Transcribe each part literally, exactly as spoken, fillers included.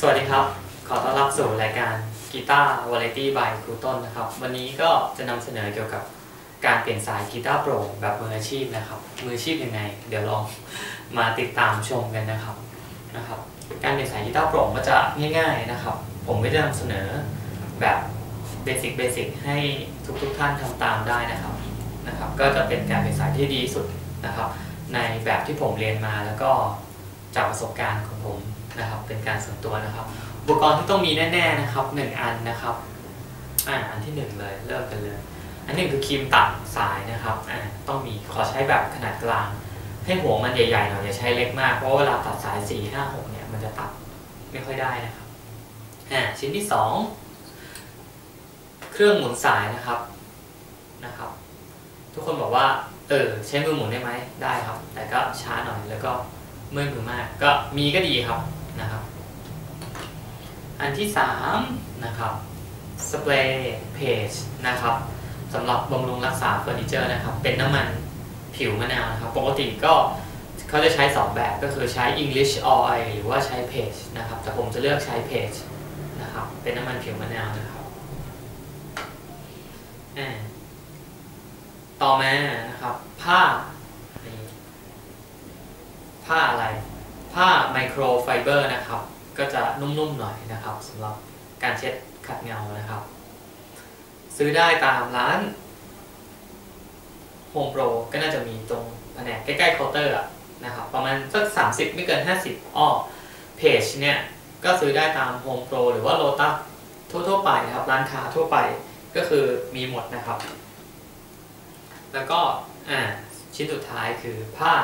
สวัสดีครับขอต้อนรับสู่รายการกีตาร์วาไรตี้บายครูต้นนะครับวันนี้ก็จะนำเสนอเกี่ยวกับการเปลี่ยนสายกีตาร์โปร่งแบบมืออาชีพนะครับมืออาชีพยังไงเดี๋ยวลองมาติดตามชมกันนะครับนะครับการเปลี่ยนสายกีตาร์โปร่งก็จะง่ายๆนะครับผมก็จะนำเสนอแบบเบสิกเบสิกให้ทุกๆท่านทำตามได้นะครับนะครับก็จะเป็นการเปลี่ยนสายที่ดีสุดนะครับในแบบที่ผมเรียนมาแล้วก็จากประสบการณ์ของผมนะครับเป็นการส่วนตัวนะครับอุปกรณ์ที่ต้องมีแน่ๆนะครับหนึ่งอันนะครับอ่าอันที่หนึ่งเลยเริ่มกันเลยอันหนึ่งคือครีมตัดสายนะครับอ่าต้องมีขอใช้แบบขนาดกลางให้หัวมันใหญ่ๆหน่อยอย่าใช้เล็กมากเพราะเวลาตัดสายสี่ ห้า หกเนี่ยมันจะตัดไม่ค่อยได้นะครับอ่าชิ้นที่สองเครื่องหมุนสายนะครับนะครับทุกคนบอกว่าเออใช้มือหมุนได้ไหมได้ครับแต่ก็ช้าหน่อยแล้วก็เมื่อยมือมากก็มีก็ดีครับนะครับอันที่สามนะครับสเปรย์เพจนะครับสำหรับบำรุงรักษาเฟอร์นิเจอร์นะครับเป็นน้ำมันผิวมะนาวนะครับปกติก็เขาจะใช้สองแบบก็คือใช้ English Oil หรือว่าใช้เพจนะครับแต่ผมจะเลือกใช้เพจนะครับเป็นน้ำมันผิวมะนาวนะครับต่อมานะครับผ้าผ้าอะไรผ้าไมโครไฟเบอร์นะครับก็จะนุ่มๆหน่อยนะครับสำหรับการเช็ดขัดเงานะครับซื้อได้ตามร้านโฮมโปรก็น่าจะมีตรงแผนกใกล้ๆเคาน์เตอร์นะครับประมาณสักสามสิบไม่เกินห้าสิบอ้อเพจเนี่ยก็ซื้อได้ตามโฮมโปรหรือว่าโลตัสทั่วๆไปนะครับร้านค้าทั่วไปก็คือมีหมดนะครับแล้วก็อ่าชิ้นสุดท้ายคือผ้า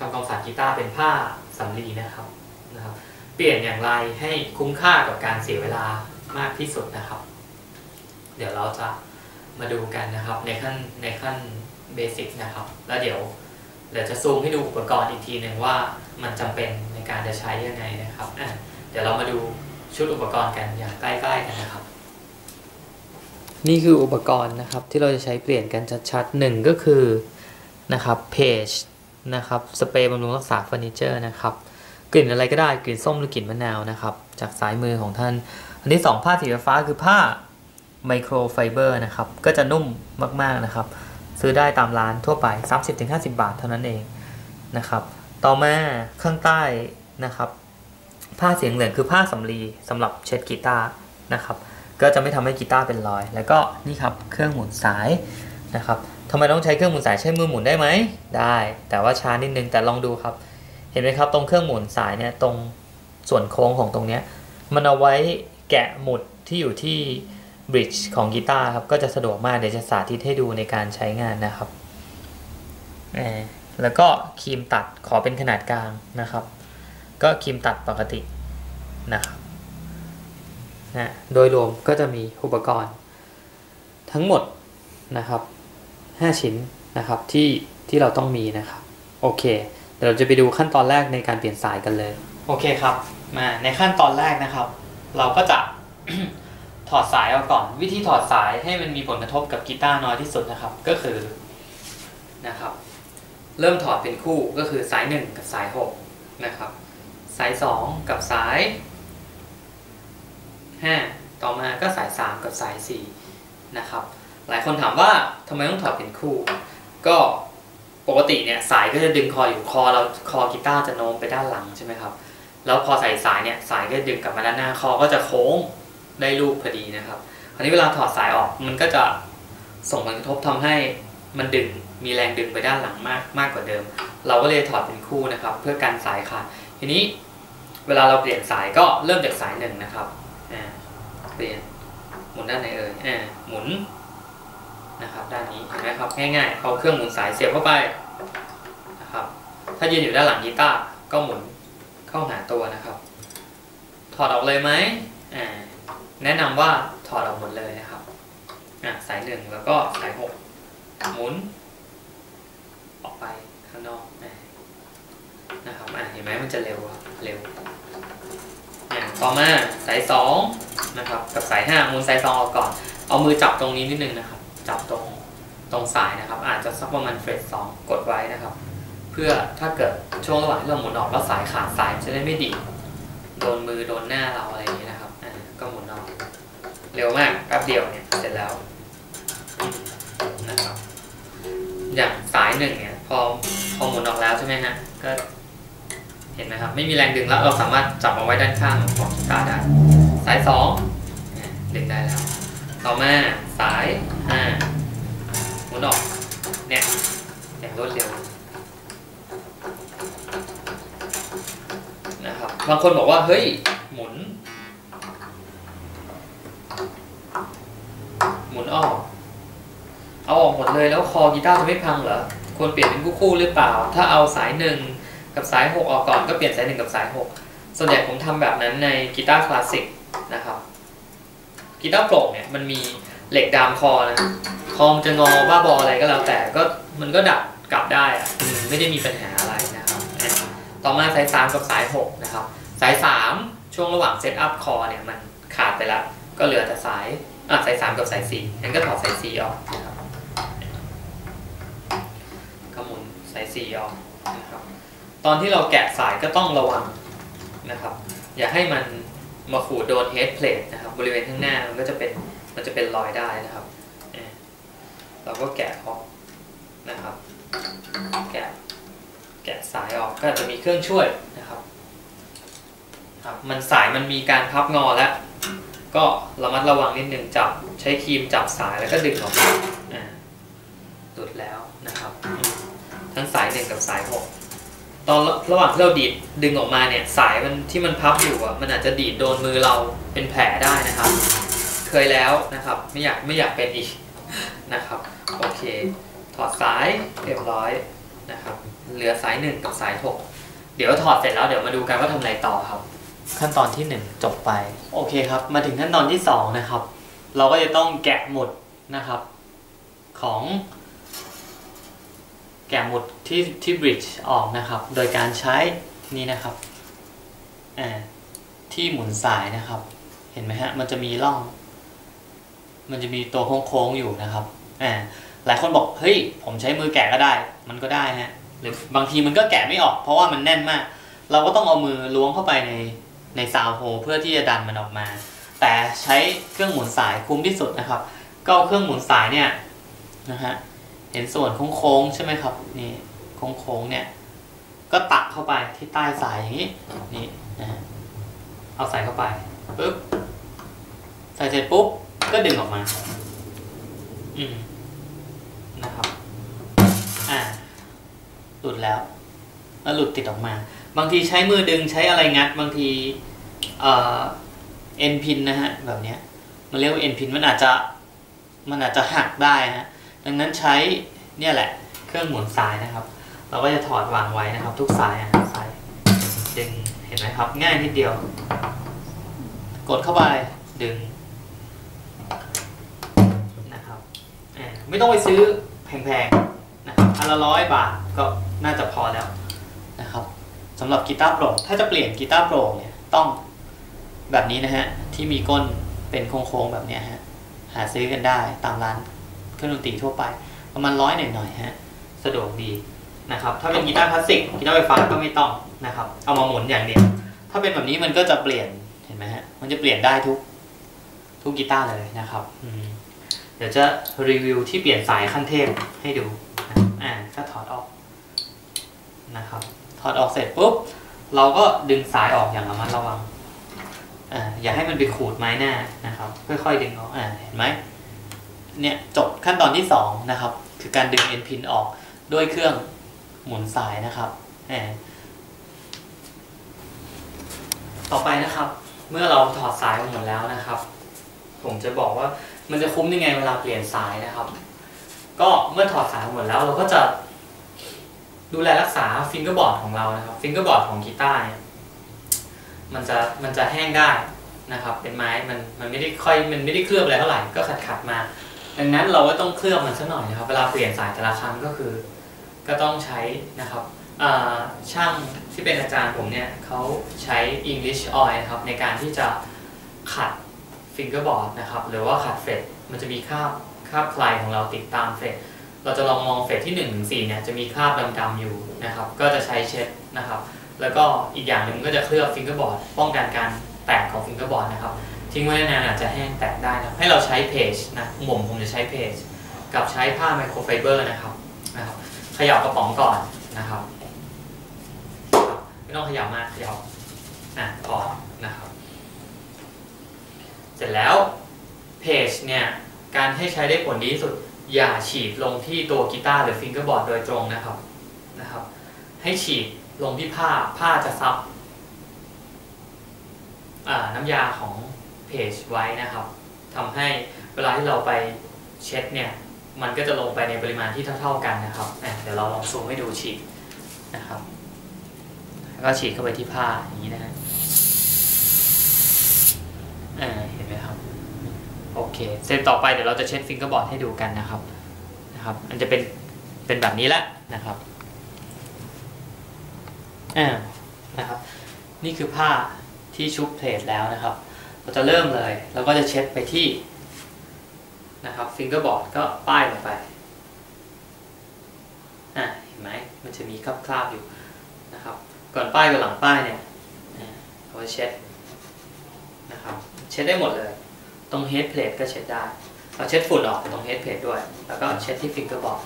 ทำความสะอาดกีตาร์เป็นผ้าสำลีนะครับนะครับเปลี่ยนอย่างไรให้คุ้มค่ากับการเสียเวลามากที่สุดนะครับเดี๋ยวเราจะมาดูกันนะครับในขั้นในขั้นเบสิกนะครับแล้วเดี๋ยวเดี๋ยวจะซูมให้ดูอุปกรณ์อีกทีหนึ่งว่ามันจำเป็นในการจะใช้ยังไงนะครับอ่ะเดี๋ยวเรามาดูชุดอุปกรณ์กันอย่างใกล้ๆกันนะครับนี่คืออุปกรณ์นะครับที่เราจะใช้เปลี่ยนกันชัดๆหนึ่งก็คือนะครับเพจนะครับสเปรย์บำรุงรักษาเฟอร์นิเจอร์นะครับกลิ่นอะไรก็ได้กลิ่นส้มหรือกลิ่นมะนาวนะครับจากสายมือของท่านอันที่สองผ้าสีฟ้าคือผ้าไมโครไฟเบอร์นะครับก็จะนุ่มมากๆนะครับซื้อได้ตามร้านทั่วไป สามสิบถึงห้าสิบ บาทเท่านั้นเองนะครับต่อมาข้างใต้นะครับผ้าเสียงเหลืองคือผ้าสำลีสำหรับเช็ดกีตาร์นะครับก็จะไม่ทำให้กีตาร์เป็นรอยแล้วก็นี่ครับเครื่องหมุนสายนะครับทำไมต้องใช้เครื่องหมุนสายใช้มือหมุนได้ไหมได้แต่ว่าช้านิดนึงแต่ลองดูครับเห็นไหมครับตรงเครื่องหมุนสายเนี่ยตรงส่วนโค้งของตรงเนี้ยมันเอาไว้แกะหมุดที่อยู่ที่บริดจ์ของกีตาร์ครับก็จะสะดวกมากเดี๋ยวจะสาธิตให้ดูในการใช้งานนะครับแล้วก็ครีมตัดขอเป็นขนาดกลางนะครับก็ครีมตัดปกตินะครับนะโดยรวมก็จะมีอุปกรณ์ทั้งหมดนะครับห้าชิ้นนะครับที่ที่เราต้องมีนะครับโอเคเดี๋ยวเราจะไปดูขั้นตอนแรกในการเปลี่ยนสายกันเลยโอเคครับมาในขั้นตอนแรกนะครับเราก็จะ ถอดสายเอาก่อนวิธีถอดสายให้มันมีผลกระทบกับกีตาร์น้อยที่สุดนะครับก็คือนะครับเริ่มถอดเป็นคู่ก็คือสายหนึ่งกับสายหกนะครับสายสองกับสายห้าต่อมาก็สายสามกับสายสี่นะครับหลายคนถามว่าทำไมต้องถอดเป็นคู่ก็ปกติเนี่ยสายก็จะดึงคออยู่คอเราคอกีตาร์จะโน้มไปด้านหลังใช่ไหมครับแล้วพอใส่สายเนี่ยสายก็ดึงกลับมาด้านหน้าคอก็จะโค้งได้รูปพอดีนะครับคราวนี้เวลาถอดสายออกมันก็จะส่งผลกระทบทำให้มันดึงมีแรงดึงไปด้านหลังมากมากกว่าเดิมเราก็เลยถอดเป็นคู่นะครับเพื่อการสายขาดทีนี้เวลาเราเปลี่ยนสายก็เริ่มจากสายหนึ่งนะครับอ่าเปลี่ยนหมุนด้านไหนเอ่ยอ่าหมุนนะครับด้านนี้เห็นไหมครับง่ายๆเอาเครื่องหมุนสายเสียบเข้าไปนะครับถ้ายืนอยู่ด้านหลังกีตาร์ก็หมุนเข้าหาตัวนะครับถอดออกเลยไหมอ่าแนะนำว่าถอดออกหมดเลยนะครับอ่ะสายหนึ่งแล้วก็สายหกหมุนออกไปข้างนอกนะครับอ่ะเห็นไหมมันจะเร็วเร็วอ่ะต่อมาสายสองนะครับกับสายห้าหมุนสายสองออกก่อนเอามือจับตรงนี้นิดนึงนะครับจับตรงตรงสายนะครับอาจจะสักประมาณเฟรดสองกดไว้นะครับเพื่อถ้าเกิดช่วงระหว่างที่เราหมุนออกแล้วสายขาดสายจะได้ไม่ดี โดนมือโดนหน้าเราอะไรอย่างนี้นะครับอ่าก็หมุนออกเร็วมากแป๊บเดียวเนี่ยเสร็จแล้วนะครับอย่างสายหนึ่งเนี่ยพอพอหมุนออกแล้วใช่ไหมฮะก็เห็นไหมครับไม่มีแรงดึงแล้วเราสามารถจับเอาไว้ด้านข้างของกีตาร์ได้สายสองดึงได้แล้วต่อมาสายห้าหมุนออกเนี่ยอย่างรวดเร็วนะครับบางคนบอกว่าเฮ้ยหมุนหมุนออกเอาออกหมดเลยแล้วคอกีตาร์จะไม่พังเหรอควรเปลี่ยนเป็นคู่หรือเปล่าถ้าเอาสายหนึ่งกับสายหกออกก่อนก็เปลี่ยนสายหนึ่งกับสายหกส่วนใหญ่ผมทำแบบนั้นในกีตาร์คลาสสิกนะครับกีตาร์โปร่งเนี่ยมันมีเหล็กดามคอนะคอมจะงอบ้าบออะไรก็แล้วแต่ก็มันก็ดัดกลับได้อะไม่ได้มีปัญหาอะไรนะครับต่อมาสายสามกับสายหกนะครับสายสามช่วงระหว่างเซตอัพคอเนี่ยมันขาดไปแล้วก็เหลือแต่สายอ่ะสายสามกับสายสี่งั้นก็ถอดสายสี่ออกนะครับก็หมุนสายสี่ออกนะครับตอนที่เราแกะสายก็ต้องระวังนะครับอย่าให้มันมาขูดโดนเฮดเพลทนะครับบริเวณข้างหน้ามันก็จะเป็นมันจะเป็นรอยได้นะครับเราก็แกะออกนะครับแกะแกะสายออกก็จะมีเครื่องช่วยนะครับครับมันสายมันมีการพับงอแล้วก็ระมัดระวังนิดนึงจับใช้ครีมจับสายแล้วก็ดึงออกมาอ่าสุดแล้วนะครับทั้งสายหนึ่งกับสายหกตอนระหว่างที่เราดีดดึงออกมาเนี่ยสายมันที่มันพับอยู่อ่ะมันอาจจะดีดโดนมือเราเป็นแผลได้นะครับเคยแล้วนะครับไม่อยากไม่อยากเป็นอีกนะครับโอเคถอดสายเรียบร้อยนะครับเหลือสายหนึ่งกับสายหกเดี๋ยวถอดเสร็จแล้วเดี๋ยวมาดูกันว่าทำอะไรต่อครับขั้นตอนที่หนึ่งจบไปโอเคครับมาถึงขั้นตอนที่สองนะครับเราก็จะต้องแกะหมุดนะครับของแกะหมุดที่ที่บริดจ์ออกนะครับโดยการใช้นี่นะครับที่หมุนสายนะครับเห็นไหมฮะมันจะมีร่องมันจะมีตัวโค้งๆอยู่นะครับหลายคนบอกเฮ้ยผมใช้มือแกะก็ได้มันก็ได้ฮะหรือบางทีมันก็แกะไม่ออกเพราะว่ามันแน่นมากเราก็ต้องเอามือล้วงเข้าไปในในซาวโฮเพื่อที่จะดันมันออกมาแต่ใช้เครื่องหมุนสายคุ้มที่สุดนะครับก็เอาเครื่องหมุนสายเนี่ยนะฮะเห็นส่วนโค้งๆใช่ไหมครับนี่โค้งๆเนี่ยก็ตักเข้าไปที่ใต้สายอย่างนี้นี่นะเอาสายเข้าไปปุ๊บใส่เสร็จปุ๊บก็ดึงออกมาอืมนะครับอ่าหลุดแล้วแล้วหลุดติดออกมาบางทีใช้มือดึงใช้อะไรงัดบางทีเอ่อเอ็นพินนะฮะแบบเนี้ยมันเรียกว่าเอ็นพินมันอาจจะมันอาจจะหักได้นะดังนั้นใช้เนี่ยแหละเครื่องหมุนสายนะครับเราก็จะถอดวางไว้นะครับทุกสายนะสายดึงเห็นไหมครับง่ายนิดเดียวกดเข้าไปดึงนะครับไม่ต้องไปซื้อแพงๆนะครับอันละร้อยบาทก็น่าจะพอแล้วนะครับสำหรับกีตาร์โปร่งถ้าจะเปลี่ยนกีตาร์โปร่งเนี่ยต้องแบบนี้นะฮะที่มีก้นเป็นโค้งๆแบบเนี้ยฮะหาซื้อกันได้ตามร้านเครื่องดนตรีทั่วไปประมาณร้อยหน่อยๆฮะสะดวกดีนะครับถ้าเป็นกีตาร์คลาสสิกกีตาร์ไฟฟ้าก็ไม่ต้องนะครับเอามาหมุนอย่างเดียวถ้าเป็นแบบนี้มันก็จะเปลี่ยนเห็นไหมฮะมันจะเปลี่ยนได้ทุกทุกกีตาร์เลยนะครับเดี๋ยวจะรีวิวที่เปลี่ยนสายขั้นเทพให้ดูอ่าก็ถอดออกนะครับถอดออกเสร็จปุ๊บเราก็ดึงสายออกอย่างระมัดระวังอ่าอย่าให้มันไปขูดไม้หน้านะครับค่อยๆดึงออกอ่าเห็นไหมเนี่ยจบขั้นตอนที่สองนะครับคือการดึงเอ็นพินออกด้วยเครื่องหมุนสายนะครับอ่าต่อไปนะครับเมื่อเราถอดสายออกหมดแล้วนะครับผมจะบอกว่ามันจะคุ้มยังไงเวลาเปลี่ยนสายนะครับก็เมื่อถอดสายหมดแล้วเราก็จะดูแลรักษาฟิงเกอร์บอร์ดของเรานะครับฟิงเกอร์บอร์ดของกีตาร์เนี่ยมันจะมันจะแห้งได้นะครับเป็นไม้มันมันไม่ได้ค่อยมันไม่ได้เคลือบอะไรเท่าไหร่ก็ขัดขัดมาดังนั้นเราก็ต้องเคลือบมันซะหน่อยนะครับเวลาเปลี่ยนสายแต่ละครั้งก็คือก็ต้องใช้นะครับช่างที่เป็นอาจารย์ผมเนี่ยเขาใช้ English Oil นะครับในการที่จะขัดฟิงเกอร์บอร์ดนะครับหรือว่าขัดเฟรตมันจะมีคราบคราบไพลของเราติดตามเฟรตเราจะลองมองเฟสที่หนึ่งถึงสี่เนี่ยจะมีคราบดำๆอยู่นะครับก็จะใช้เช็ดนะครับ แล้วก็อีกอย่างหนึ่งก็จะเคลือบฟิงเกอร์บอร์ดป้องกันการแตกของฟิงเกอร์บอร์ดนะครับทิ้งไว้นานอาจจะแห้งแตกได้นะให้เราใช้เพจนะผมผมจะใช้เพจกับใช้ผ้าไมโครไฟเบอร์นะครับนะครับขย่ากระป๋องก่อนนะครับไม่ต้องขย่ามากขย่าอ่ะพอนะครับเสร็จแล้วเพจเนี่ยการให้ใช้ได้ผลดีที่สุดอย่าฉีดลงที่ตัวกีตาร์หรือฟิงเกอร์บอร์ดโดยตรงนะครับนะครับให้ฉีดลงที่ผ้าผ้าจะซับน้ำยาของเพจไว้นะครับทำให้เวลาที่เราไปเช็ดเนี่ยมันก็จะลงไปในปริมาณที่เท่าๆกันนะครับเดี๋ยวเราลองซูมให้ดูฉีดนะครับแล้วก็ฉีดเข้าไปที่ผ้าอย่างนี้นะฮะเห็นไหมครับโอเคเสร็จต่อไปเดี๋ยวเราจะเช็ดฟิงเกอร์บอร์ดให้ดูกันนะครับนะครับมันจะเป็นเป็นแบบนี้ละนะครับอ่านะครับนี่คือผ้าที่ชุบเพลทแล้วนะครับเราจะเริ่มเลยเราก็จะเช็ดไปที่นะครับฟิงเกอร์บอร์ดก็ป้ายลงไปอ่าเห็นไหมมันจะมีคราบๆอยู่นะครับก่อนป้ายกับหลังป้ายเนี่ยเราจะเช็ดนะครับเช็ดได้หมดเลยตรงเฮดเพลทก็เช็ดได้เราเช็ดฝุ่นออกตรงเฮดเพลทด้วยแล้วก็เช็ดที่ฟิงเกอร์บอร์ด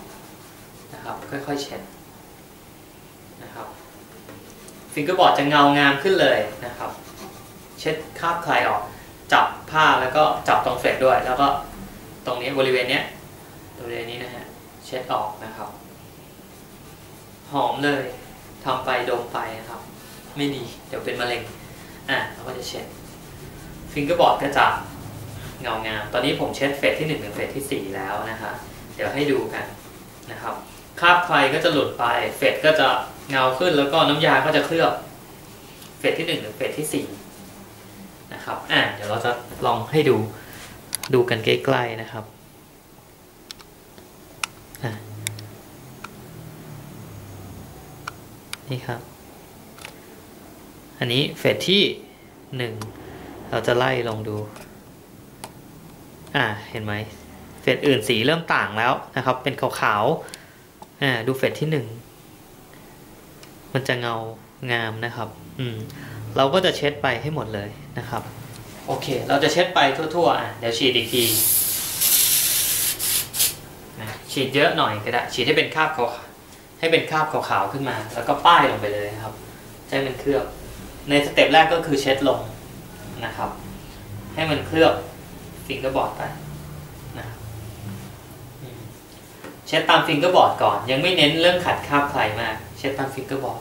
นะครับค่อยๆเช็ดนะครับฟิงเกอร์บอร์ดจะเงางามขึ้นเลยนะครับเช็ดคราบคลายออกจับผ้าแล้วก็จับตรงเฟลทด้วยแล้วก็ตรงนี้บริเวณเนี้ยบริเวณนี้นะฮะเช็ดออกนะครับหอมเลยทำไปดมไปนะครับไม่ดีเดี๋ยวเป็นมะเร็งอ่ะเราก็จะเช็ดฟิงเกอร์บอร์ดก็จะเงางามตอนนี้ผมเช็ดเฟสที่หนึ่งถึงเฟสที่สี่แล้วนะคะเดี๋ยวให้ดูกันนะครับคราบไฟก็จะหลุดไปเฟสก็จะเงาขึ้นแล้วก็น้ำยาก็จะเคลือบเฟสที่หนึ่งถึงเฟสที่สี่นะครับอ่ะเดี๋ยวเราจะลองให้ดูดูกันใกล้ๆนะครับอ่ะนี่ครับอันนี้เฟสที่หนึ่งเราจะไล่ลองดูอ่าเห็นไหมเฟสอื่นสีเริ่มต่างแล้วนะครับเป็นขาวๆอ่าดูเฟสที่หนึ่งมันจะเงางามนะครับอืมเราก็จะเช็ดไปให้หมดเลยนะครับโอเคเราจะเช็ดไปทั่วๆอ่ะเดี๋ยวฉีดอีกทีนะฉีดเยอะหน่อยก็ได้ฉีดให้เป็นคราบขาวให้เป็นคราบขาวๆขึ้นมาแล้วก็ป้ายลงไปเลยครับใช้มันเคลือบในสเต็ปแรกก็คือเช็ดลงนะครับให้มันเคลือบฟิงเกอร์บอร์ดไปนะเช็ดตามฟิงเกอร์บอร์ดก่อนยังไม่เน้นเรื่องขัดคราบไฟมากเช็ดตามฟิงเกอร์บอร์ด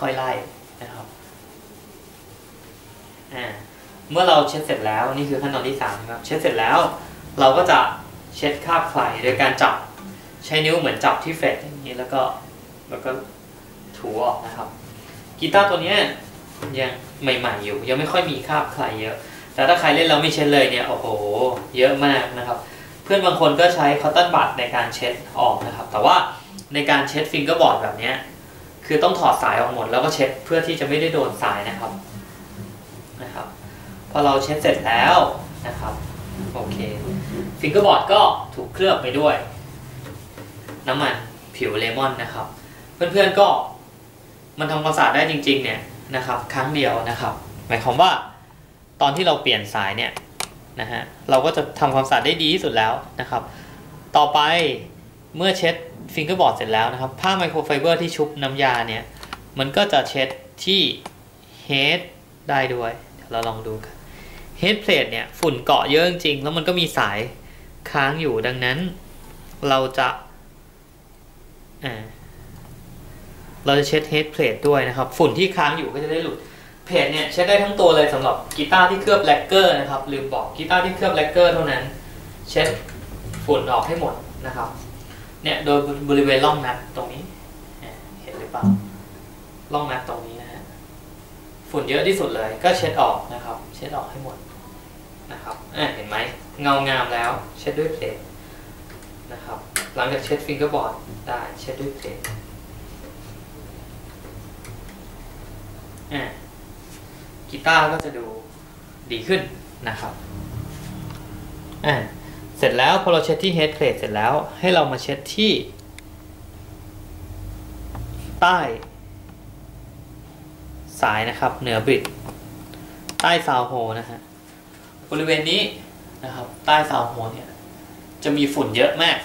ค่อยๆไล่นะครับอ่าเมื่อเราเช็ดเสร็จแล้วนี่คือขั้นตอนที่สามนะครับเช็ดเสร็จแล้วเราก็จะเช็ดคราบไฟโดยการจับใช้นิ้วเหมือนจับที่เฟสอย่างนี้แล้วก็แล้วก็ถูออกนะครับกีตาร์ตัวนี้ยังใหม่ๆอยู่ยังไม่ค่อยมีคราบไฟเยอะแต่ถ้าใครเล่นเราไม่เช็ดเลยเนี่ยโอ้โหเยอะมากนะครับเพื่อนบางคนก็ใช้คอตตอนบัดในการเช็ดออกนะครับแต่ว่าในการเช็ดฟิงเกอร์บอร์ดแบบนี้คือต้องถอดสายออกหมดแล้วก็เช็ดเพื่อที่จะไม่ได้โดนสายนะครับนะครับพอเราเช็ดเสร็จแล้วนะครับโอเคฟิงเกอร์บอร์ดก็ถูกเคลือบไปด้วยน้ำมันผิวเลมอนนะครับเพื่อนๆก็มันทำความสะอาดได้จริงๆเนี่ยนะครับครั้งเดียวนะครับหมายความว่าตอนที่เราเปลี่ยนสายเนี่ยนะฮะเราก็จะทำความสะอาดได้ดีที่สุดแล้วนะครับต่อไปเมื่อเช็ดฟิงเกอร์บอร์ดเสร็จแล้วนะครับผ้าไมโครไฟเบอร์ที่ชุบน้ำยาเนี่ยมันก็จะเช็ดที่เฮดได้ด้วยเดี๋ยวเราลองดูกันเฮดเพลทเนี่ยฝุ่นเกาะเยอะจริงๆแล้วมันก็มีสายค้างอยู่ดังนั้นเราจะอ่าเราจะเช็ดเฮดเพลทด้วยนะครับฝุ่นที่ค้างอยู่ก็จะได้หลุดเพจเนี่ยเช็ดได้ทั้งตัวเลยสำหรับกีตาร์ที่เคลือบแลกเกอร์นะครับลืมบอกกีตาร์ที่เคลือบแลกเกอร์เท่านั้นเช็ดฝุ่นออกให้หมดนะครับเนี่ยโดยบริเวณร่องนัดตรงนี้เห็นหรือเปล่าร่องนัดตรงนี้นะฮะฝุ่นเยอะที่สุดเลยก็เช็ดออกนะครับเช็ดออกให้หมดนะครับเห็นไหมเงางามแล้วเช็ดด้วยเพลทนะครับหลังจากเช็ดฟิงเกอร์บอร์ดได้เช็ดด้วยเพลทอ่ากีตาร์ก็จะดูดีขึ้นนะครับอ่าเสร็จแล้วพอเราเช็ดที่เฮดเพลทเสร็จแล้วให้เรามาเช็ดที่ใต้ สายนะครับเหนือบิดใต้ซาวโฮนะฮะบริเวณนี้นะครับใต้ซาวโฮเนี่ยจะมีฝุ่นเยอะมาก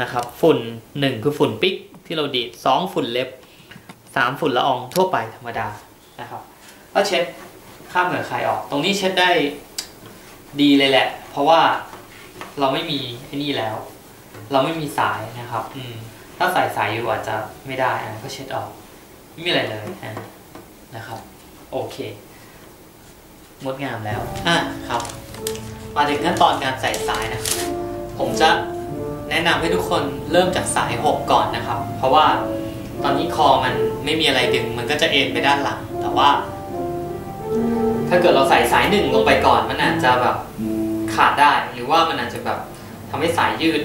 นะครับฝุ่นหนึ่งคือฝุ่นปิกที่เราดีดสองฝุ่นเล็บสามฝุ่นละอองทั่วไปธรรมดานะครับก็เช็ดข้ามเหนือคายออกตรงนี้เช็ดได้ดีเลยแหละเพราะว่าเราไม่มีไอ้นี่แล้วเราไม่มีสายนะครับอืมถ้าใส่สายอยู่อาจจะไม่ได้อ่ะก็เช็ดออกไม่มีอะไรเลยอ่ะนะครับโอเคงดงามแล้วอ่ะครับมาถึงขั้นตอนการใส่สายนะครับผมจะแนะนำให้ทุกคนเริ่มจากสายหกก่อนนะครับเพราะว่าตอนนี้คอมันไม่มีอะไรดึงมันก็จะเอ็นไปด้านหลังแต่ว่าถ้าเกิดเราใส่สายหนึ่งลงไปก่อนมันอาจจะแบบขาดได้หรือว่ามันอาจจะแบบทำให้สายยืด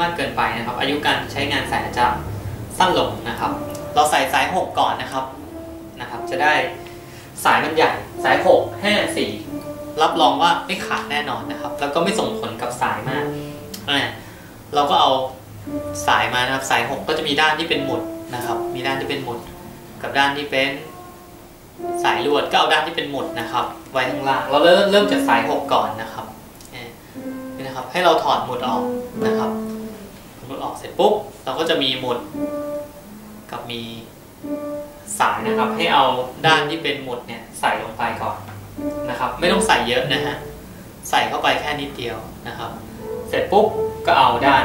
มากเกินไปนะครับอายุการใช้งานสายอาจจะสั้นลงนะครับเราใส่สายหกก่อนนะครับนะครับจะได้สายมันใหญ่สายหกห้าสี่รับรองว่าไม่ขาดแน่นอนนะครับแล้วก็ไม่ส่งผลกับสายมากอ่าเราก็เอาสายมานะครับสายหกก็จะมีด้านที่เป็นหมุดนะครับมีด้านที่เป็นหมุดกับด้านที่เป็นสายลวดก็เอาด้านที่เป็นหมุดนะครับไว้ข้างล่างเราเริ่มเริ่มจากสายหกก่อนนะครับนี่นะครับให้เราถอดหมุดออกนะครับหมุดออกเสร็จปุ๊บเราก็จะมีหมุดกับมีสายนะครับให้เอาด้านที่เป็นหมุดเนี่ยใส่ลงไปก่อนนะครับไม่ต้องใส่เยอะนะฮะใส่เข้าไปแค่นิดเดียวนะครับเสร็จปุ๊บก็เอาด้าน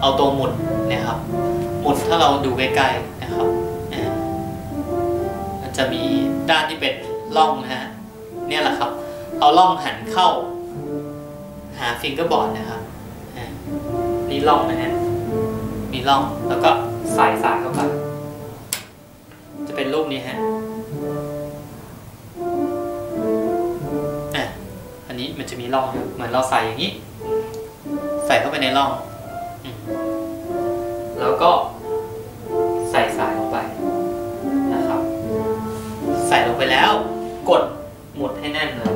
เอาตัวหมุดนะครับหมุดถ้าเราดูใกล้ๆนะครับมันจะมีด้านที่เป็นร่องนะฮะเนี่ยแหละครับเอาร่องหันเข้าหาฟิงเกอร์บอร์ดนะครับนี่ร่องนะฮะมีร่องแล้วก็ใส่สายเข้าไปจะเป็นรูปนี้ฮะอ่ะอันนี้มันจะมีร่องเหมือนเราใส่อย่างนี้ใส่เข้าไปในร่องแล้วก็ใส่สายลงไปนะครับใส่ลงไปแล้วกดหมุดให้แน่นเลย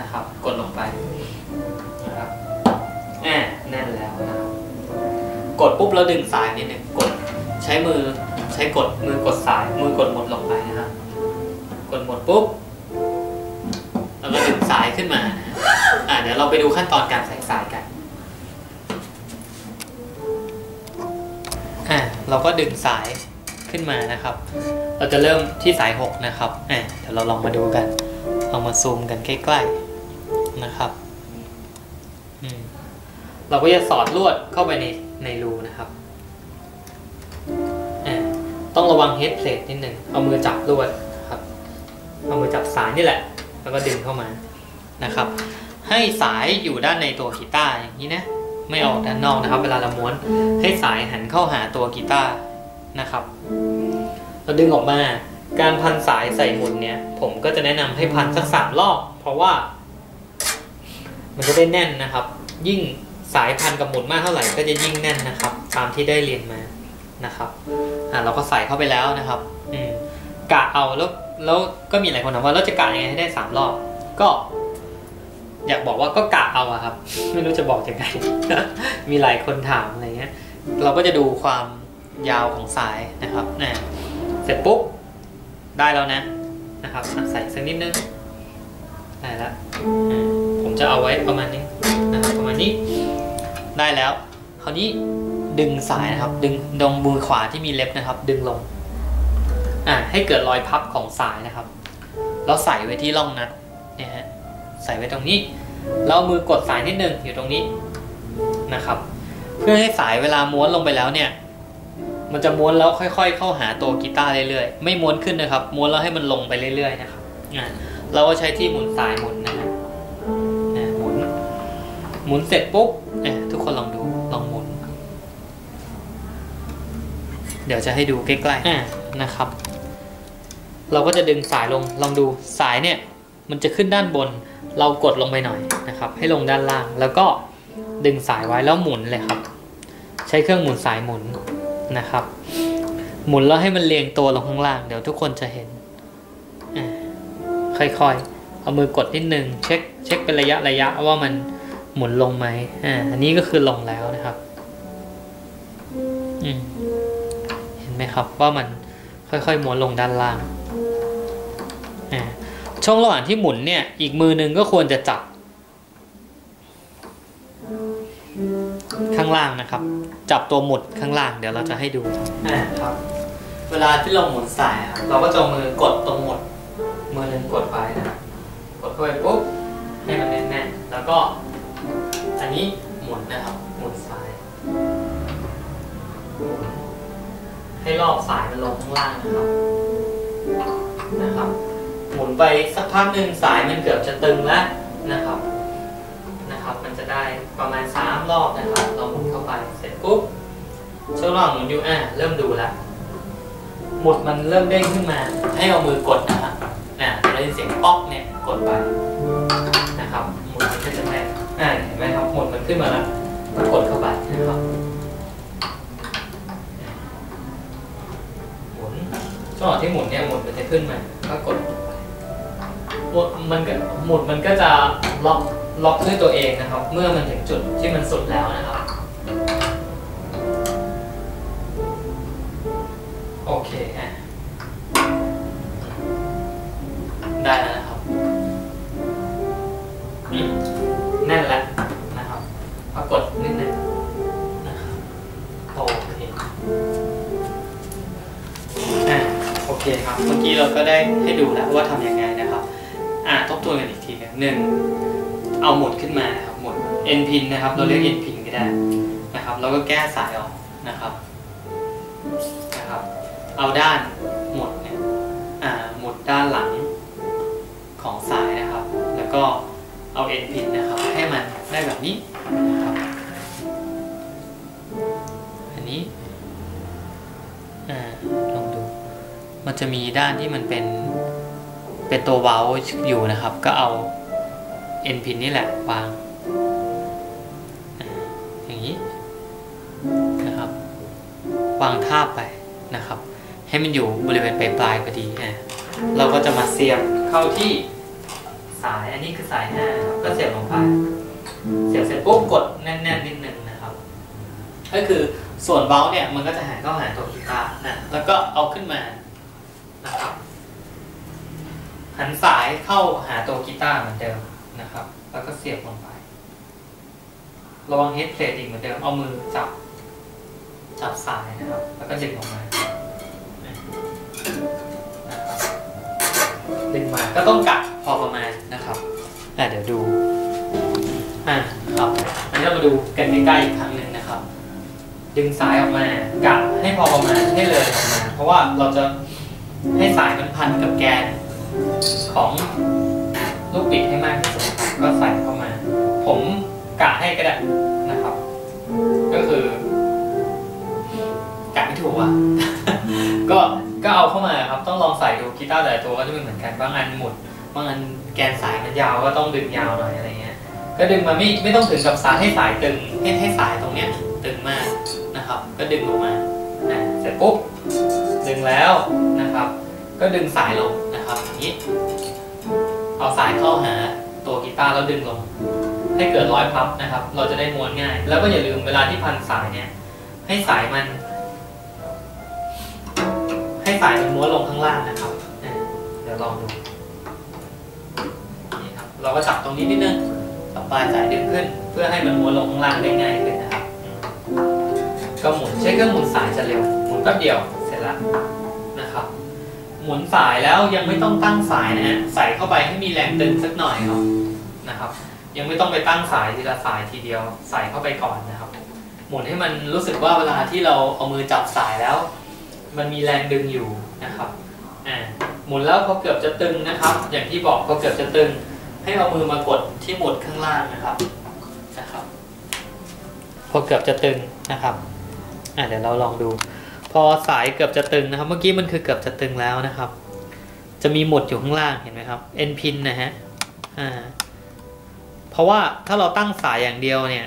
นะครับกดลงไปนะครับแน่แน่นแล้วนะครับกดปุ๊บแล้วดึงสายนิดนึงกดใช้มือใช้กดมือกดสายมือกดหมุดลงไปนะครับกดหมุดปุ๊บแล้วก็ดึงสายขึ้นมาอ่ะเดี๋ยวเราไปดูขั้นตอนการใส่สายกันอ่ะเราก็ดึงสายขึ้นมานะครับเราจะเริ่มที่สายหกนะครับอ่ะเดี๋ยวเราลองมาดูกันลองมาซูมกันใกล้ๆนะครับอืมเราก็จะสอดลวดเข้าไปในในรูนะครับอ่ะต้องระวังเฮดเพลทนิดนึงเอามือจับลวดครับเอามือจับสายนี่แหละแล้วก็ดึงเข้ามานะครับให้สายอยู่ด้านในตัวกีตาร์อย่างนี้นะไม่ออกด้านนอกนะครับเวลาเราม้วนให้สายหันเข้าหาตัวกีตาร์นะครับเราดึงออกมาการพันสายใส่หมุนเนี่ยผมก็จะแนะนำให้พันสักสามรอบเพราะว่ามันจะได้แน่นนะครับยิ่งสายพันกับหมุนมากเท่าไหร่ก็จะยิ่งแน่นนะครับตามที่ได้เรียนมานะครับอ่าเราก็ใส่เข้าไปแล้วนะครับอืมกะเอาแล้วแล้วก็มีหลายคนถามว่าเราจะกะยังไงให้ได้สามรอบก็อยากบอกว่าก็กะเอาอะครับไม่รู้จะบอกยังไงมีหลายคนถามอะไรเงี้ยเราก็จะดูความยาวของสายนะครับนะเสร็จปุ๊บได้แล้วนะนะครับใส่สักนิดนึงได้แล้วผมจะเอาไว้ประมาณนี้นะครับประมาณนี้ได้แล้วคราวนี้ดึงสายนะครับดึงดงมือขวาที่มีเล็บนะครับดึงลงอ่ะให้เกิดรอยพับของสายนะครับแล้วใส่ไว้ที่ร่องนัดเนี่ยฮะใส่ไว้ตรงนี้แล้วมือกดสายนิดนึงอยู่ตรงนี้นะครับเพื่อให้สายเวลาม้วนลงไปแล้วเนี่ยมันจะม้วนแล้วค่อยๆเข้าหาตัวกีตาร์เรื่อยๆไม่ม้วนขึ้นนะครับม้วนแล้วให้มันลงไปเรื่อยๆนะครับเราก็ใช้ที่หมุนสายหมุนนะฮะหมุนหมุนเสร็จปุ๊บทุกคนลองดูลองหมุนเดี๋ยวจะให้ดูใกล้ๆนะครับเราก็จะดึงสายลงลองดูสายเนี่ยมันจะขึ้นด้านบนเรากดลงไปหน่อยนะครับให้ลงด้านล่างแล้วก็ดึงสายไว้แล้วหมุนเลยครับใช้เครื่องหมุนสายหมุนนะครับหมุนแล้วให้มันเรียงตัวลงข้างล่างเดี๋ยวทุกคนจะเห็นค่อยๆเอามือกดนิดนึงเช็คเช็คเป็นระยะระยะว่ามันหมุนลงไหมอ่าอันนี้ก็คือลงแล้วนะครับเห็นไหมครับว่ามัน ค่อยๆม้วนลงด้านล่างช่องระหว่างที่หมุนเนี่ยอีกมือนึงก็ควรจะจับข้างล่างนะครับจับตัวหมุดข้างล่างเดี๋ยวเราจะให้ดูนะครับเวลาที่เราหมุนสายครับเราก็จะมือกดตรงหมุดมือนึงกดไปนะกดเข้าไปปุ๊บให้มันแน่นๆแล้วก็อันนี้หมุนนะครับหมุนสายให้รอบสายมันลงข้างล่างนะครับนะครับหมุนไปสักพักหนึ่งสายมันเกือบจะตึงแล้วนะครับนะครับมันจะได้ประมาณสามรอบนะครับเราหมุนเข้าไปเสร็จปุ๊บช่วงล่างหมุนอยู่อ่ะเริ่มดูแล้วหมุดมันเริ่มเด้งขึ้นมาให้เอามือกดนะครับเนี่ยเราได้เสียงป๊อกเนี่ยกดไปนะครับหมุดมันก็จะแน่นอ่าเห็นไหมครับหมุดมันขึ้นมาแล้วกดเข้าไปนะครับหมุนช่วงที่หมุนเนี่ยหมุดมันจะขึ้นมาก็กดหมุดมันก็หมุดมันก็จะล็อกล็อกด้วยตัวเองนะครับเมื่อมันถึงจุดที่มันสุดแล้วนะครับโอเคอ่ะได้แล้วนะครับแน่นแล้วนะครับเอากดนิดนึงนะครับโอเคอ่ะโอเคครับเมื่อกี้เราก็ได้ให้ดูแล้วว่าทำยังไงนะครับอ่ะทบทวนกันอีกทีหนึ่งเอาหมุดขึ้นมาครับหมุด N pin นะครับเราเรียก N pin ก็ได้นะครับแล้วก็แก้สายออกนะครับนะครับเอาด้านหมุดเนี่ยอ่าหมุดด้านหลังของสายนะครับแล้วก็เอา N pin นะครับให้มันได้แบบนี้นะครับอันนี้อ่าลองดูมันจะมีด้านที่มันเป็นเป็นตัวเว้าอยู่นะครับก็เอาN pin นี่แหละวางอย่างนี้นะครับวางทาบไปนะครับให้มันอยู่บริเวณปลายปลายพอดีนะเราก็จะมาเสียบเข้าที่สายอันนี้คือสายหน้าก็เสียบลงไปเสียบเสร็จปุ๊บกดแน่นๆนิดนึงนะครับก็คือส่วนเบ้าเนี่ยมันก็จะหายเข้าหาตัวกีตาร์นะแล้วก็เอาขึ้นมานะครับหันสายเข้าหาตัวกีตาร์เหมือนเดิมนะครับแล้วก็เสียบลงไประวังเฮดเพลทอีกเหมือนเดิมเอามือจับจับสายนะครับแล้วก็ดึงออกมาดึงมาก็ต้องกัดพอประมาณนะครับอ่ะเดี๋ยวดูอ่ะครับอันนี้เรามาดูกันใกล้ๆอีกครั้งหนึ่งนะครับดึงสายออกมากัดให้พอประมาณให้เลยออกมาเพราะว่าเราจะให้สายมันพันกับแกนของลูกบิดให้มากที่สุดก็ใส่เข้ามาผมกะให้ก็ได้นะครับก็คือกะไม่ถูกอ่ะ ก็ก็เอาเข้ามาครับต้องลองใส่ดูกีตาร์แต่ละตัวก็จะไม่เหมือนกันบางอันหมุดบางอันแกนสายมันยาวก็ต้องดึงยาวหน่อยอะไรเงี้ยก็ดึงมาไม่ไม่ต้องถึงกับสายให้สายตึงให้ให้สายตรงเนี้ยตึงมากนะครับก็ดึงออกมานะเสร็จปุ๊บดึงแล้วนะครับก็ดึงสายลงนะครับอย่างนี้เอาสายเข้าหาตัวกีตาร์แล้วดึงลงให้เกิดรอยพับนะครับเราจะได้ม้วนง่ายแล้วก็อย่าลืมเวลาที่พันสายเนี่ยให้สายมันให้สายมันม้วนลงข้างล่างนะครับเดี๋ยวลองดูนี่ครับเราก็จับตรงนี้นิดนึงจับปลายสายดึงขึ้นเพื่อให้มันม้วนลงข้างล่างได้ง่ายขึ้นนะครับก็หมุนใช้เครื่องหมุนสายจะเร็วหมุนแป๊บเดียวเสร็จแล้วนะครับหมุนสายแล้วยังไม่ต้องตั้งสายนะฮะใส่เข้าไปให้มีแรงดึงสักหน่อยครับนะครับยังไม่ต้องไปตั้งสายทีละสายทีเดียวใส่เข้าไปก่อนนะครับหมุนให้มันรู้สึกว่าเวลาที่เราเอามือจับสายแล้วมันมีแรงดึงอยู่นะครับอ่าหมุนแล้วพอเกือบจะตึงนะครับอย่างที่บอกพอเกือบจะตึงให้เอามือมากดที่หมุดข้างล่างนะครับนะครับพอเกือบจะตึงนะครับอ่าเดี๋ยวเราลองดูพอสายเกือบจะตึงนะครับเมื่อกี้มันคือเกือบจะตึงแล้วนะครับจะมีหมุดอยู่ข้างล่างเห็นไหมครับ N pin นะฮะอ่าเพราะว่าถ้าเราตั้งสายอย่างเดียวเนี่ย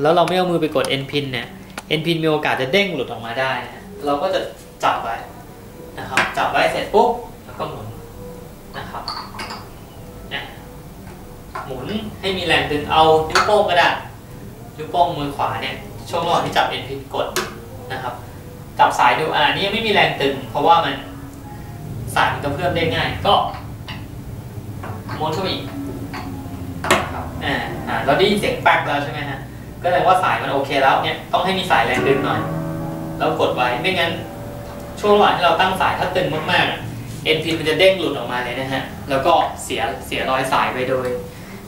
แล้วเราไม่เอามือไปกด N pin เนี่ย N pin มีโอกาสจะเด้งหลุดออกมาได้นะเราก็จะจับไว้นะครับจับไว้เสร็จปุ๊บแล้วก็หมุนนะครับเนี่ยหมุนให้มีแรงดึงเอานิ้วโป้งก็ได้นิ้วโป้งมือขวาเนี่ยช่วงระหว่างที่จับ N pin กดนะครับ กับสาย ดูอาร์ นี่ยังไม่มีแรงตึงเพราะว่ามันสายมันกระเพื่อมได้ง่ายก็ม้วนเข้าไปอีกอ่าเราได้ยินเสียงแป๊กแล้วใช่ไหมฮะก็แสดงว่าสายมันโอเคแล้วเนี่ยต้องให้มีสายแรงดึงหน่อยแล้วกดไว้ไม่งั้นช่วงระหว่างที่เราตั้งสายถ้าตึงมากๆเอ็นพินมันจะเด้งหลุดออกมาเลยนะฮะแล้วก็เสียเสียรอยสายไปโดย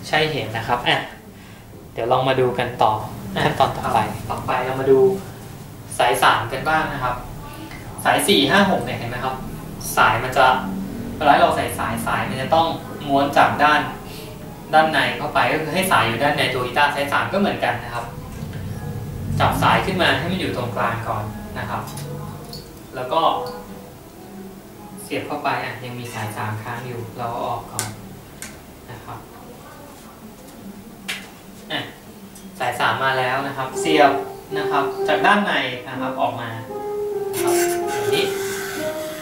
ใช่เห็นนะครับอ่ะเดี๋ยวลองมาดูกันต่อขั้นตอนต่อไปต่อไปเรามาดูสายสามกันบ้างนะครับสายสี่ห้าหกเนี่ยเห็นไหมครับสายมันจะเวลาเราใส่สายสายมันจะต้องม้วนจากด้านด้านในเข้าไปก็คือให้สายอยู่ด้านในตัวกีตาร์สายสามก็เหมือนกันนะครับจับสายขึ้นมาให้มันอยู่ตรงกลางก่อนนะครับแล้วก็เสียบเข้าไปอ่ะยังมีสายสามค้างอยู่เราเอาออกก่อนนะครับอ่ะสายสามมาแล้วนะครับเสียบนะครับจากด้านในนะครับออกมาแบบนี้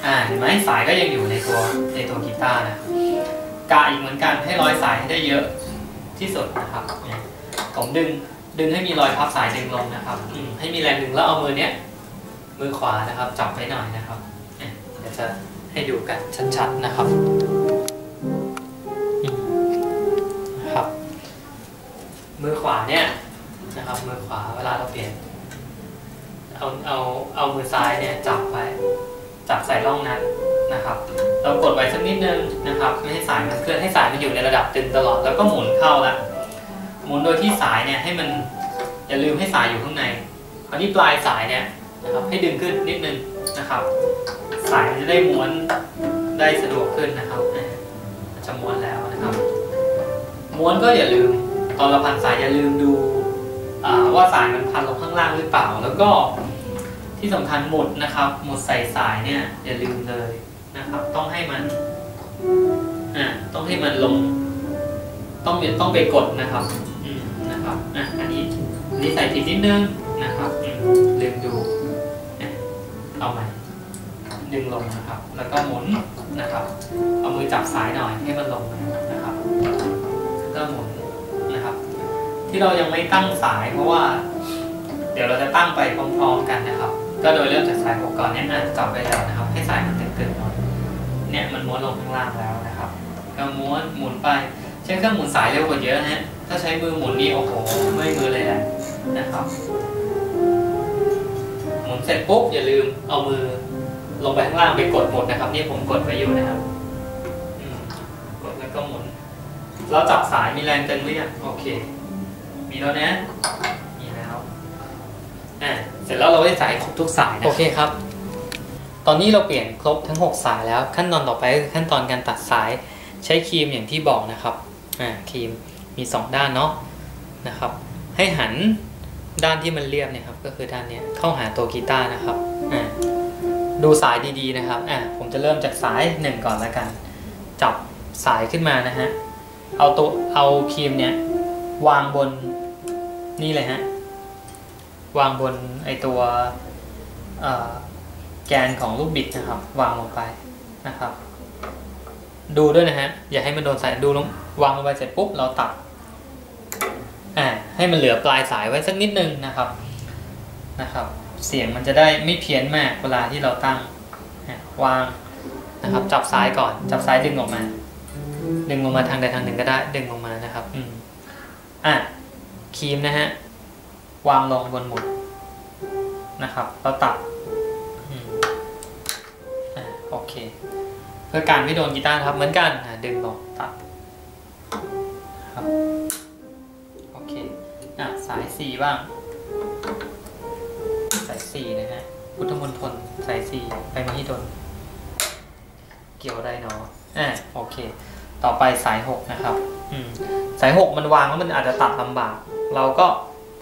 อ่าเห็นไหมสายก็ยังอยู่ในตัวในตัวกีตาร์นะกะอีกเหมือนกันให้รอยสายให้ได้เยอะที่สุดนะครับผมดึงดึงให้มีรอยพับสายดึงลงนะครับให้มีแรงดึงแล้วเอามือเนี้ยมือขวานะครับจับไว้หน่อยนะครับเดี๋ยวจะให้ดูกันชัดๆนะครับครับมือขวาเนี้ยนะครับมือขวาเวลาเราเปลี่ยนเอาเอาเอามือซ้ายเนี้ยจับไว้จับใส่ร่องนั้นนะครับเรากดไว้สักนิดนึงนะครับไม่ให้สายมันเคลื่อนให้สายมันอยู่ในระดับตึงตลอดแล้วก็หมุนเข้าละหมุนโดยที่สายเนี่ยให้มันอย่าลืมให้สายอยู่ข้างในคราวนี้ปลายสายเนี่ยนะครับให้ดึงขึ้นนิดนึงนะครับสายมันจะได้ม้วนได้สะดวกขึ้นนะครับจะม้วนแล้วนะครับม้วนก็อย่าลืมตอนเราพันสายอย่าลืมดูว่าสายมันพันลงข้างล่างหรือเปล่าแล้วก็ที่สำคัญหมดนะครับหมดใส่สายเนี่ยอย่าลืมเลยนะครับต้องให้มันอ่าต้องให้มันลงต้องต้องไปกดนะครับอืมนะครับอ่ะอันนี้อันนี้ใส่ผิดนิดนึงนะครับอืมดึงดูเอาใหม่ดึงลงนะครับแล้วก็หมุนนะครับเอามือจับสายหน่อยให้มันลงนะครับแล้วก็หมุนนะครับที่เรายังไม่ตั้งสายเพราะว่าเดี๋ยวเราจะตั้งไปพร้อมๆกันนะครับก็โดยเริ่มจากสายหกก่อนเนี่ยนะจับไปแล้วนะครับให้สายมันตึงๆหน่อยเนี่ยมันม้วนลงข้างล่างแล้วนะครับก็ม้วนหมุนไปใช้เครื่องหมุนสายเร็วกว่าเยอะฮะถ้าใช้มือหมุนนี่โอ้โหไม่มือเลยนะนะครับหมุนเสร็จปุ๊บอย่าลืมเอามือลงไปข้างล่างไปกดหมดนะครับนี่ผมกดไว้อยู่นะครับกดแล้วก็หมุนเราจับสายมีแรงตึงหรือยังโอเคมีแล้วนะมีแล้วอ่ะเสร็จแล้วเราได้สายครบทุกสายนะโอเคครับตอนนี้เราเปลี่ยนครบทั้งหกสายแล้วขั้นตอนต่อไปคือขั้นตอนการตัดสายใช้ครีมอย่างที่บอกนะครับอ่าครีมมีสองด้านเนาะนะครับให้หันด้านที่มันเรียบเนี่ยครับก็คือด้านเนี้ยเข้าหาตัวกีตาร์นะครับอ่าดูสายดีๆนะครับอ่าผมจะเริ่มจากสายหนึ่งก่อนแล้วกันจับสายขึ้นมานะฮะเอาตัวเอาครีมเนี่ยวางบนนี่เลยฮะวางบนไอตัวแกนของลูกบิดนะครับวางลงไปนะครับดูด้วยนะฮะอย่าให้มันโดนสายดูลงวางลงไปเสร็จปุ๊บเราตัดอ่าให้มันเหลือปลายสายไว้สักนิดนึงนะครับนะครับเสียงมันจะได้ไม่เพี้ยนมากเวลาที่เราตั้งวางนะครับจับสายก่อนจับสายดึงออกมาดึงลงมาทางใดทางหนึ่งก็ได้ดึงลงมานะครับอืมอ่ะครีมนะฮะวางลงบนหมุดนะครับเราตัดอ่าโอเคเพื่อการไม่โดนกีตาร์ครับเหมือนกันนะดึงลงตัดครับโอเคอ่ะสายสี่บ้างสายสี่นะฮะพุทธมณฑลสายสี่ไปมหิดลเกี่ยวได้เนาะอ่าโอเคต่อไปสายหกนะครับอืมสายหกมันวางแล้วมันอาจจะตัดลำบากเราก็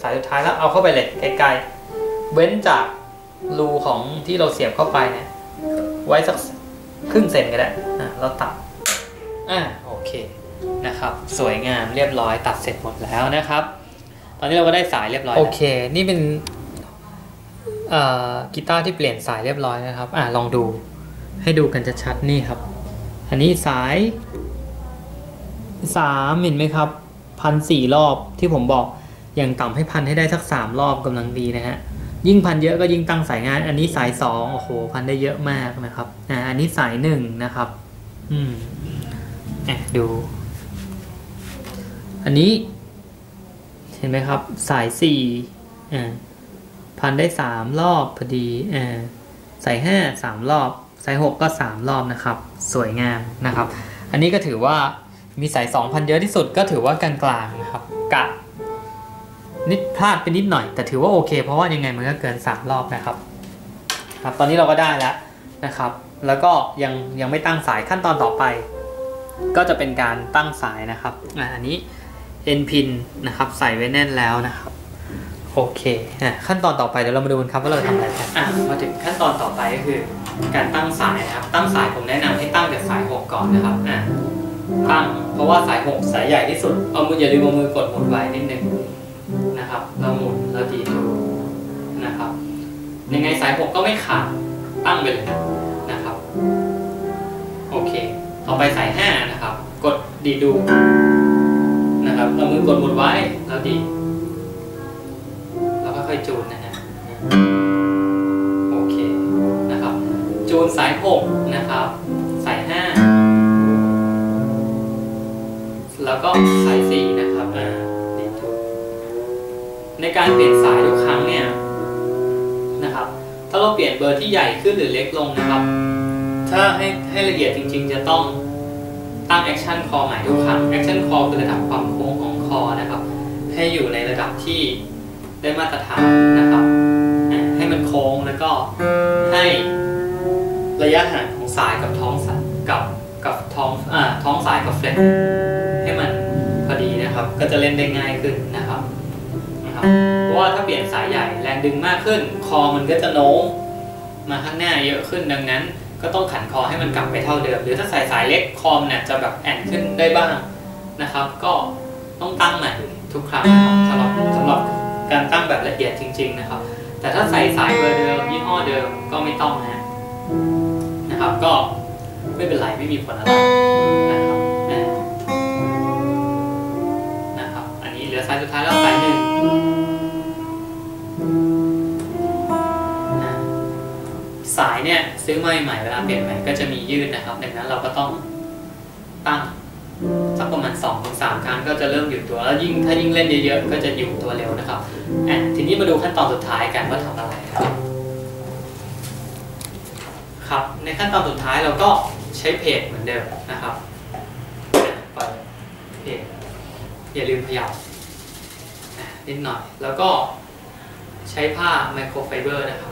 สายสุดท้ายแล้วเอาเข้าไปเลยไกลๆเว้นจากรูของที่เราเสียบเข้าไปเนี่ยไว้สักครึ่งเซนก็ได้อ่ะเราตัดอ่ะโอเคนะครับสวยงามเรียบร้อยตัดเสร็จหมดแล้วนะครับตอนนี้เราก็ได้สายเรียบร้อยโอเคนี่เป็นเอ่อกีตาร์ที่เปลี่ยนสายเรียบร้อยนะครับอ่ะลองดูให้ดูกันชัดๆนี่ครับอันนี้สายสามเห็นไหมครับพันสี่รอบที่ผมบอกอย่างต่ำให้พันให้ได้สักสามรอบกำลังดีนะฮะ ยิ่งพันเยอะก็ยิ่งตั้งสายงานอันนี้สายสองโอ้โหพันได้เยอะมากนะครับอ่าอันนี้สายหนึ่งนะครับอืมอ่ะดูอันนี้เห็นไหมครับสายสี่อ่าพันได้สามรอบพอดีอ่าสายห้าสามรอบสายหกก็สามรอบนะครับสวยงามนะครับอันนี้ก็ถือว่ามีสายสองพันเยอะที่สุดก็ถือว่ากลางๆนะครับกะนิดพลาดไปนิดหน่อยแต่ถือว่าโอเคเพราะว่ายังไงมันก็เกินสามรอบนะครับครับตอนนี้เราก็ได้แล้วนะครับแล้วก็ยังยังไม่ตั้งสายขั้นตอนต่อไปก็จะเป็นการตั้งสายนะครับอันนี้ end pin นะครับใส่ไว้แน่นแล้วนะครับโอเคขั้นตอนต่อไปเดี๋ยวเรามาดูกันครับว่าเราทำอะไรกันอ่ะมาถึงขั้นตอนต่อไปก็คือการตั้งสายนะครับตั้งสายผมแนะนำให้ตั้งแต่สายหกก่อนนะครับอ่ะตั้งเพราะว่าสายหกสายใหญ่ที่สุดเอามืออย่าลืมเอามือกดหมุนไว้นิดนึงนะครับเราหมุนเราดีดูนะครับยังไงสายหกก็ไม่ขาดตั้งไปเลยนะครับโอเคต่อไปสายห้านะครับกดดีดูนะครับเอามือกดหมุนไว้เราดีเราก็ค่อยจูนนะฮะโอเคนะครับจูนสายหกนะครับสายห้าแล้วก็สายสี่นะครับในการเปลี่ยนสายทุกครั้งเนี่ยนะครับถ้าเราเปลี่ยนเบอร์ที่ใหญ่ขึ้นหรือเล็กลงนะครับถ้าให้ให้ละเอียดจริงๆจะต้องตั้งแอคชั่นคอใหม่ทุกครั้งแอคชั่นคอคือระดับความโค้งของคอนะครับให้อยู่ในระดับที่ได้มาตรฐานนะครับให้มันโค้งแล้วก็ให้ระยะห่างของสายกับท้องสายกับกับท้องอ่าท้องสายกับเฟลตให้มันพอดีนะครับก็จะเล่นได้ง่ายขึ้นนะครับเพราะว่าถ้าเปลี่ยนสายใหญ่แรงดึงมากขึ้นคอมันก็จะโน้มมาข้างหน้าเยอะขึ้นดังนั้นก็ต้องขันคอให้มันกลับไปเท่าเดิมหรือถ้าสายสายเล็กคอเนี่ยจะแบบแอนขึ้นได้บ้างนะครับก็ต้องตั้งใหม่ทุกครั้งสำหรับสำหรับการตั้งแบบละเอียดจริงๆนะครับแต่ถ้าสายสายเบอร์เดิมยี่ห้อเดิมก็ไม่ต้องนะนะครับก็ไม่เป็นไรไม่มีผลอะไรนะครับนะครับอันนี้เหลือสายสุดท้ายแล้วสายหนึ่งสายเนี่ยซื้อใหม่ใหม่เวลาเปลี่ยนใหม่ก็จะมียืดนะครับดังนั้นเราก็ต้องตั้งสักประมาณ สองถึงสาม ครั้งก็จะเริ่มอยู่ตัวแล้วยิ่งถ้ายิ่งเล่นเยอะๆก็จะอยู่ตัวเร็วนะครับอ่ะทีนี้มาดูขั้นตอนสุดท้ายกันว่าทำอะไรครับครับในขั้นตอนสุดท้ายเราก็ใช้เพจเหมือนเดิมนะครับปล่อยเพจอย่าลืมขยับนิดหน่อยแล้วก็ใช้ผ้าไมโครไฟเบอร์นะครับ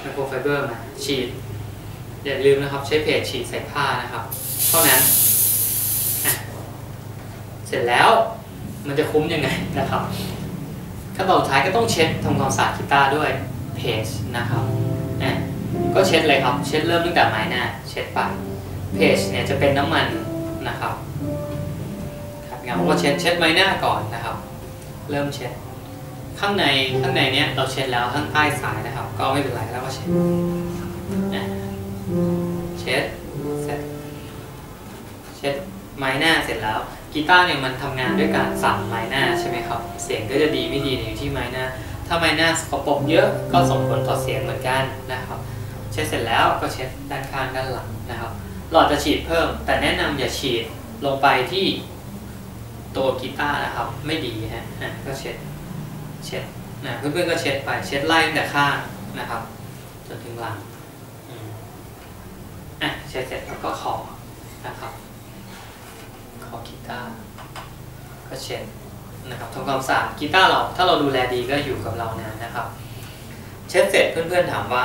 ไมโครไฟเบอร์มาฉีดอย่าลืมนะครับใช้เพจฉีดใส่ผ้านะครับเท่านั้นเสร็จแล้วมันจะคุ้มยังไงนะครับขั้นตอนท้ายก็ต้องเช็ดทำความสะอาดกีตาร์ด้วยเพจนะครับก็เช็ดเลยครับเช็ดเริ่มตั้งแต่ไม้หน้าเช็ดปากเพจเนี่ยจะเป็นน้ำมันนะครับขัดเงาก็เช็ดเช็ดไม้หน้าก่อนนะครับเริ่มเช็ดข้างในข้างในเนี้ยเราเช็ดแล้วข้างใต้สายนะครับก็ไม่เป็นไรแล้วก็เช็ดเช็ดเสร็จเช็ดไม้หน้าเสร็จแล้วกีตาร์เนี่ยมันทำงานด้วยการสั่นไม้หน้าใช่ไหมครับเสียงก็จะดีไม่ดีอยู่ที่ไม้หน้าถ้าไม้หน้าสกปรกเยอะก็ส่งผลต่อเสียงเหมือนกันนะครับเช็ดเสร็จแล้วก็เช็ดด้านข้างด้านหลังนะครับหลอดจะฉีดเพิ่มแต่แนะนำอย่าฉีดลงไปที่ตัวกีตาร์นะครับไม่ดีฮะก็เช็ดเช็ดนะเพื่อนๆก็เช็ดไปเช็ดไล่ตั้งแต่ข้างนะครับจนถึงหลังอ่ะเช็ดเสร็จแล้วก็คอนะครับคอกีตาร์ก็เช็ดนะครับทำความสะอาดกีตาร์เราถ้าเราดูแลดีก็อยู่กับเรานานนะครับเช็ดเสร็จเพื่อนๆถามว่า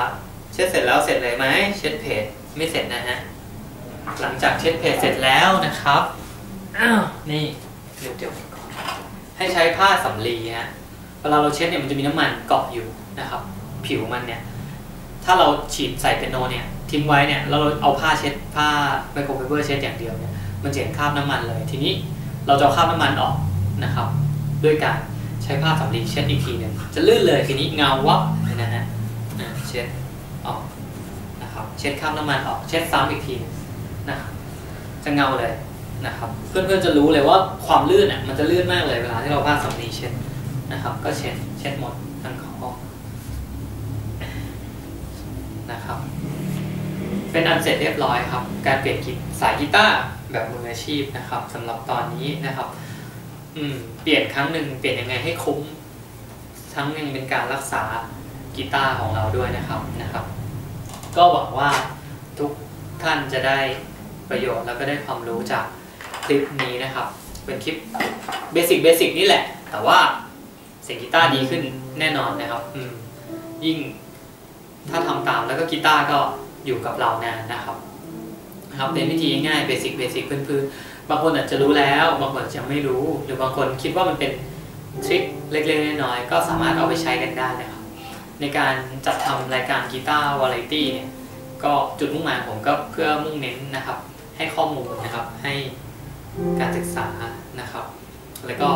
เช็ดเสร็จแล้วเสร็จเลยไหมเช็ดเพจไม่เสร็จนะฮะหลังจากเช็ดเพจเสร็จแล้วนะครับอ้าวนี่เดี๋ยวๆให้ใช้ผ้าสำลีฮะเวลาเราเช็ดเนี่ยมันจะมีน้ำมันเกาะอยู่นะครับผิวมันเนี่ยถ้าเราฉีดใส่เปียโนเนี่ยทิ้งไว้เนี่ยแล้วเราเอาผ้าเช็ดผ้าไมโครไฟเบอร์เช็ดอย่างเดียวเนี่ยมันจะเห็นคราบน้ำมันเลยทีนี้เราจะคราบน้ำมันออกนะครับด้วยการใช้ผ้าสำลีเช็ดอีกทีนึงจะลื่นเลยทีนี้เงาวับเลยนะฮะเช็ดออกนะครับเช็ดคราบน้ำมันออกเช็ดซ้ำอีกทีนะครับจะเงาเลยนะครับเพื่อนๆจะรู้เลยว่าความลื่นอ่ะมันจะลื่นมากเลยเวลาที่เราผ้าสำลีเช็ดนะครับก็เช็ดเช็ดหมดทั้งคอ นะครับเป็นอันเสร็จเรียบร้อยครับการเปลี่ยนสายกีตาร์แบบมืออาชีพนะครับสำหรับตอนนี้นะครับอืมเปลี่ยนครั้งหนึ่งเปลี่ยนยังไงให้คุ้มทั้งยังเป็นการรักษากีตาร์ของเราด้วยนะครับนะครับก็หวังว่าทุกท่านจะได้ประโยชน์แล้วก็ได้ความรู้จากคลิปนี้นะครับเป็นคลิปเบสิกเบสิกนี่แหละแต่ว่าเสียงกีตาร์ดีขึ้นแน่นอนนะครับอืมยิ่งถ้าทำตามแล้วก็กีตาร์ก็อยู่กับเรานานนะครับนะครับเป็นวิธีง่ายเบสิกเบสิกพื้นๆบางคนอาจจะรู้แล้วบางคนอาจจะไม่รู้หรือบางคนคิดว่ามันเป็นทริคเล็กๆน้อยๆก็สามารถเอาไปใช้กันได้นะครับในการจัดทำรายการกีตาร์วาไรตี้เนี่ยก็จุดมุ่งหมายผมก็เพื่อมุ่งเน้นนะครับให้ข้อมูลนะครับให้การศึกษานะครับแล้วก็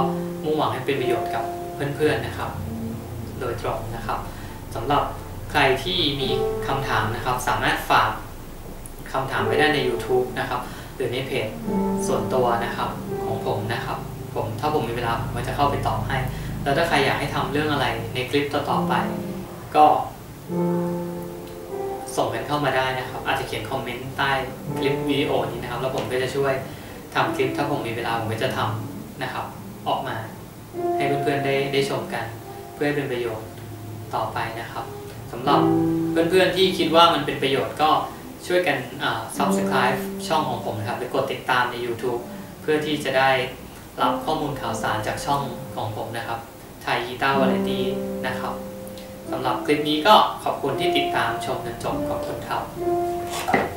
มุ่งหวังให้เป็นประโยชน์กับเพื่อนๆนะครับโดยตรงนะครับสำหรับใครที่มีคำถามนะครับสามารถฝากคำถามไว้ได้ใน YouTube นะครับหรือในเพจส่วนตัวนะครับของผมนะครับผมถ้าผมมีเวลาผมก็จะเข้าไปตอบให้แล้วถ้าใครอยากให้ทำเรื่องอะไรในคลิปต่อๆไปก็ส่งกันเข้ามาได้นะครับอาจจะเขียนคอมเมนต์ใต้คลิปวิดีโอนี้นะครับแล้วผมก็จะช่วยทำคลิปถ้าผมมีเวลาผมก็จะทำนะครับออกมาให้เพื่อนๆได้ได้ชมกันเพื่อให้เป็นประโยชน์ต่อไปนะครับสำหรับเพื่อนๆที่คิดว่ามันเป็นประโยชน์ก็ช่วยกัน Subscribe ช่องของผมนะครับหรือกดติดตามใน YouTube เพื่อที่จะได้รับข้อมูลข่าวสารจากช่องของผมนะครับไทยกีตาร์วาไรตี้นะครับสำหรับคลิปนี้ก็ขอบคุณที่ติดตามชมจนจบขอบคุณครับ